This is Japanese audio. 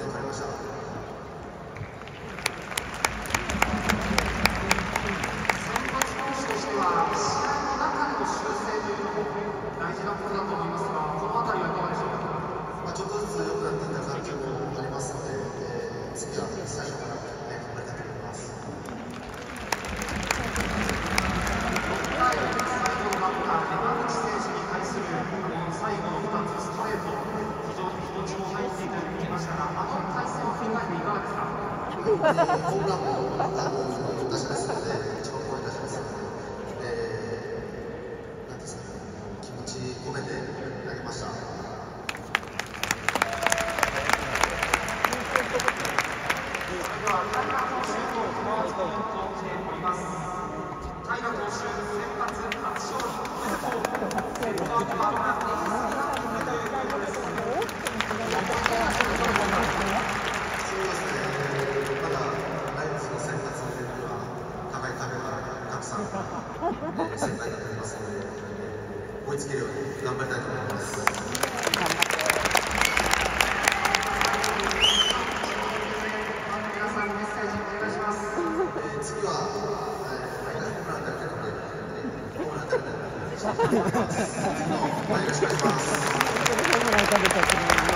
で取りました。よろしくお願いします。